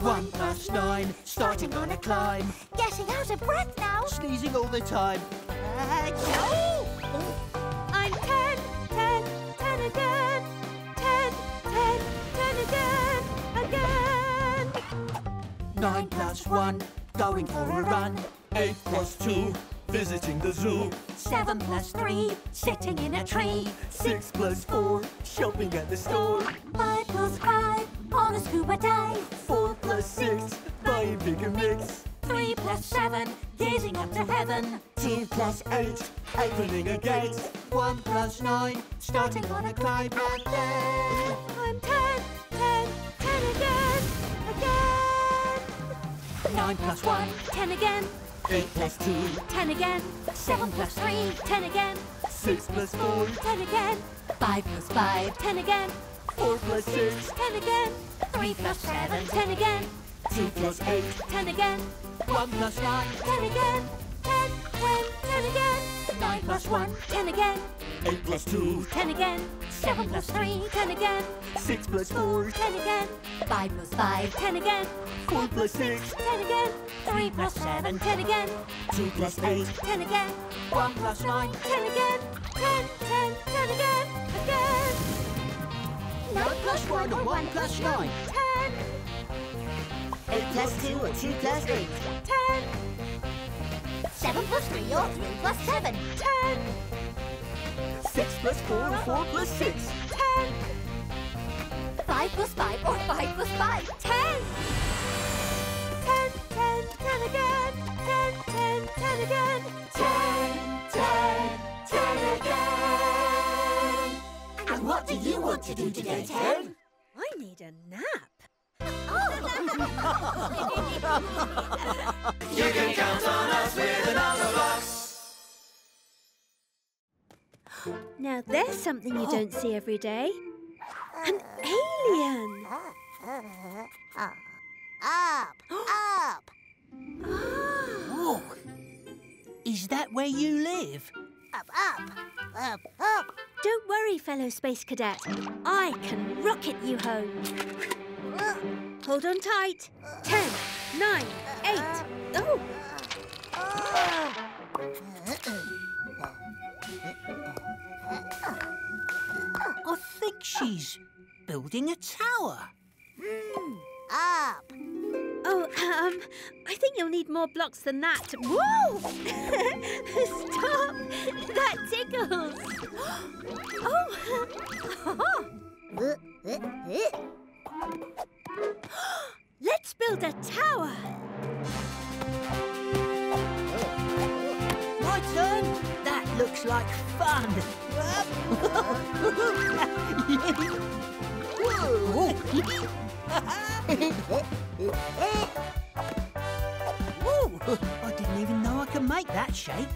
1 + 9, starting on a climb. Getting out of breath now. Sneezing all the time. I'm 10, 10, 10 again. 10, 10, 10 again, again. 9 + 1, going for a run. 8 + 2, visiting the zoo. 7 + 3, sitting in a tree. 6 + 4, shopping at the store. 5 + 5, on a scuba dive. 4 + 6, buying bigger mix. 3 + 7, gazing up to heaven. 2 + 8, opening a gate. 1 + 9, starting on a climb. And then I'm 10, 10, 10 again, again. 9 + 1, 10 again. 8 + 2, 10 again. 7 + 3, 10 again. 6 + 4, 10 again. 5 + 5, 10 again. 4 + 6, 10 again. 3 + 7, 10 again. 2 + 8, 10 again. 1 + 9, 10 again. 10, 10, 10 again. 9 + 1, 10 again. 8 + 2, 10 again. 7 + 3, 10 again. 6 + 4, 10 again. 5 + 5, 10 again. 4 + 6, 10 again. 3 + 7, 10 again. 2 + 8, 10 again. 1 + 9, 10 again. 10, 10, 10 again, again. 9 + 1 or 1 + 9. 10. 8 + 2 or 2 + 8. 10. 7 + 3 or 3 + 7. 10. 6 + 4 or 4 + 6. 10. 5 + 5 or 5 + 5. 10. 10, 10, 10 again. 10, 10, 10 again. 10, 10, 10 again. And what do you want to do today, 10? I need a nap. Oh. You can count on us with a Numberblocks. Now there's something you don't see every day. An alien. Up, up. Oh. Is that where you live? Up, up, up, up. Don't worry, fellow space cadet. I can rocket you home. Hold on tight. 10, 9, 8. Oh. I think she's building a tower. Up. I think you'll need more blocks than that. Whoa! Stop! That tickles. Let's build a tower. My turn. That looks like fun. Whoa! I didn't even know I could make that shape.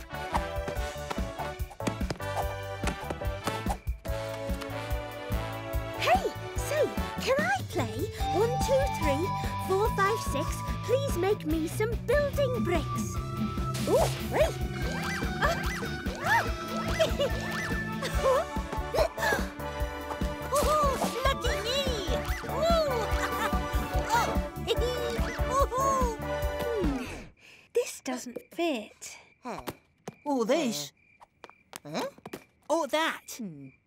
Hey, say, can I play 1, 2, 3, 4, 5, 6? Please make me some building bricks. Ooh, great! Doesn't fit. Or this. Or that.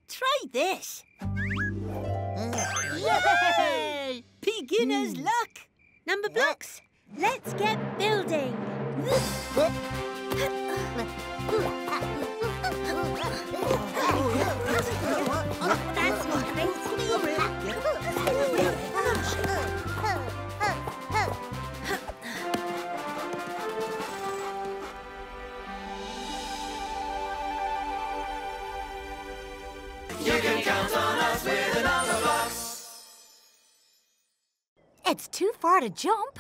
Try this. Yay! Beginner's luck. Numberblocks, let's get building. That's my great. You can count on us with Numberblocks. It's too far to jump.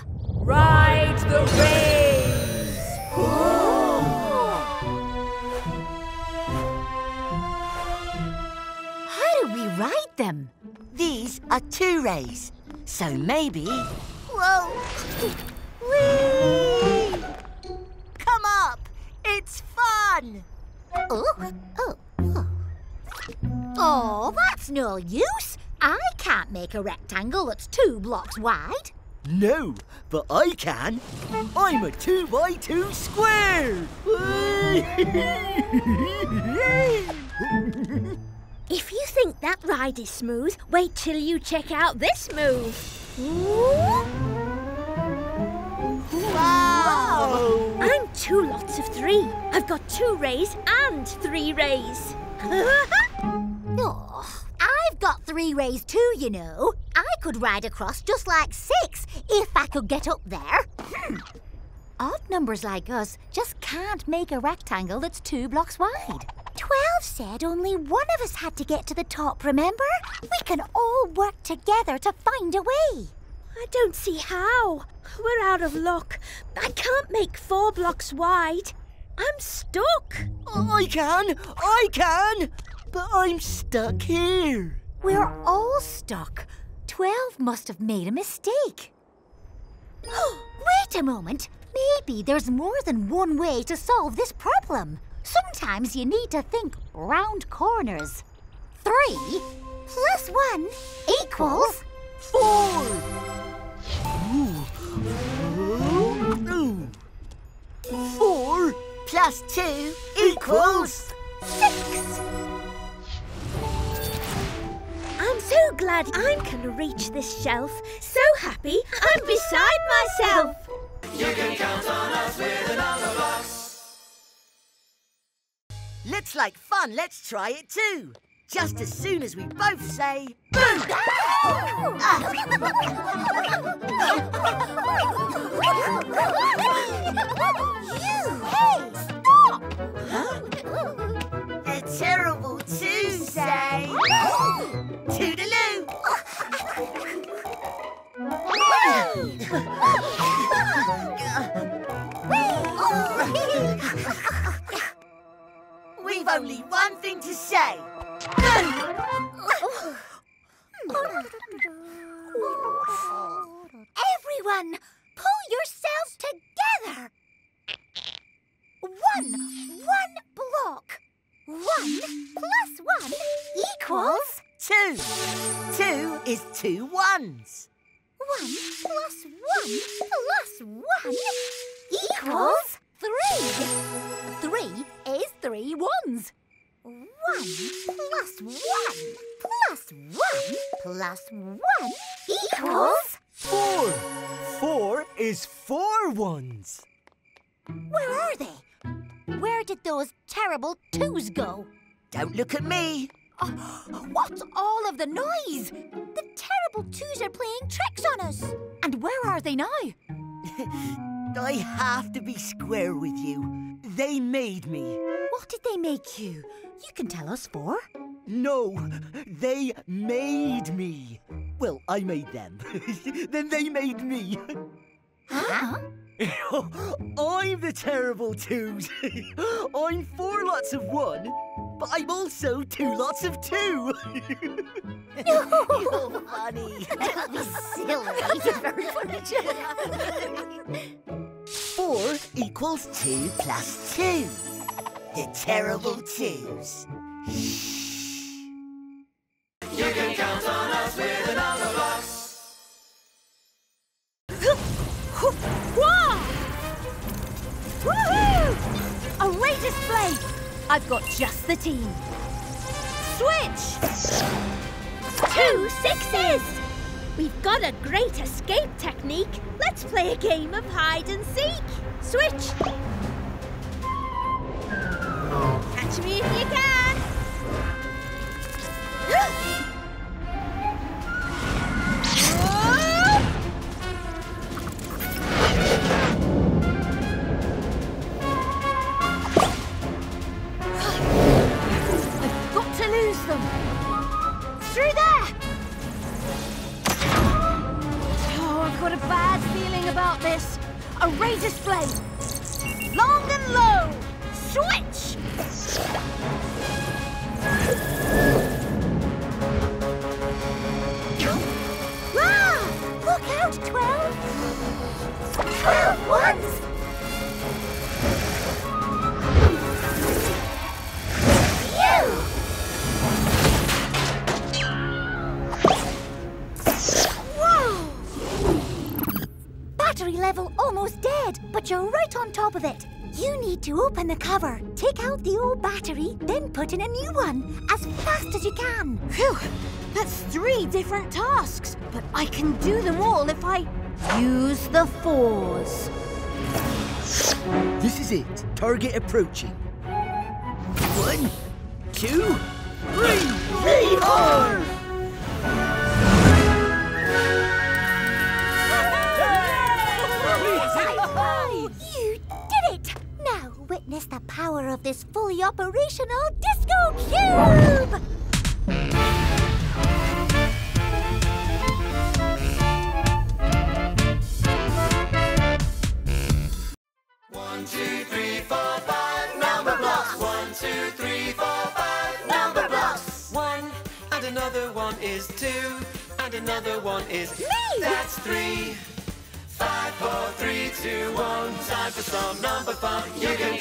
Ride the rays. How do we ride them? These are 2 rays, so maybe... Whoa! Whee! Come up! It's fun! Oh, that's no use. I can't make a rectangle that's 2 blocks wide. No, but I can. I'm a 2 by 2 square. If you think that ride is smooth, wait till you check out this move. Wow! I'm 2 lots of 3. I've got 2 rays and 3 rays. Oh, I've got 3 rays too, you know. I could ride across just like 6 if I could get up there. Odd numbers like us just can't make a rectangle that's 2 blocks wide. 12 said only one of us had to get to the top, remember? We can all work together to find a way. I don't see how. We're out of luck. I can't make 4 blocks wide. I'm stuck. I can. But I'm stuck here. We're all stuck. 12 must have made a mistake. Wait a moment. Maybe there's more than one way to solve this problem. Sometimes you need to think round corners. 3 plus 1 equals 4. Ooh. 4 plus 2 equals 6. I'm so glad I can reach this shelf. So happy I'm beside myself. You can count on us with the Numberblocks. Looks like fun, let's try it too. Just as soon as we both say, boo! You, hey, stop! Huh? A terrible to say. Toodaloo! We've only one thing to say. Everyone, pull yourselves together. 1 block. 1 plus 1 equals 2. 2 is 2 ones. 1 plus 1 plus 1 equals 3. 3 is 3 ones. 1 plus 1 plus 1 plus 1 equals 4. 4 is 4 ones. Where are they? Where did those terrible 2s go? Don't look at me. What's all of the noise? The terrible 2s are playing tricks on us. And where are they now? I have to be square with you. They made me. What did they make you? You can tell us 4. No, they made me. Well, I made them. Then they made me. Huh? I'm the terrible 2s. I'm 4 lots of 1, but I'm also 2 lots of 2. Oh, honey. Don't be silly. It's very funny. 4 equals 2 plus 2. The terrible 2s. You can count on us with the Numberblocks. Woohoo! Array display. I've got just the team. Switch. 2 6s. We've got a great escape technique. Let's play a game of hide and seek. Switch. Catch me if you can. I've got to lose them. Through there. I've got a bad feeling about this. Array display. Long and low. Switch! Ah! Look out, 12! 12 ones! almost dead, but you're right on top of it. You need to open the cover, take out the old battery, then put in a new one, as fast as you can. Phew! That's 3 different tasks, but I can do them all if I use the force. This is it. Target approaching. 1, 2, 3, V-R! You did it! Now witness the power of this fully operational disco cube! Another one is 2, and another one is me. That's 3. 5, 4, 3, 2, 1. Time for some number fun. You can